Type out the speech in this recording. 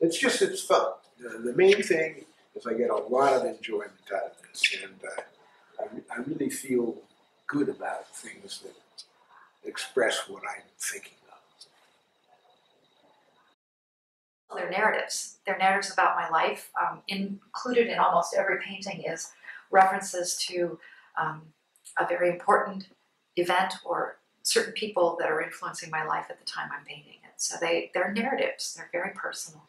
It's fun. The main thing is I get a lot of enjoyment out of this, and I really feel good about things that express what I'm thinking of. They're narratives. They're narratives about my life. Included in almost every painting is references to a very important event or certain people that are influencing my life at the time I'm painting it. So they're narratives. They're very personal.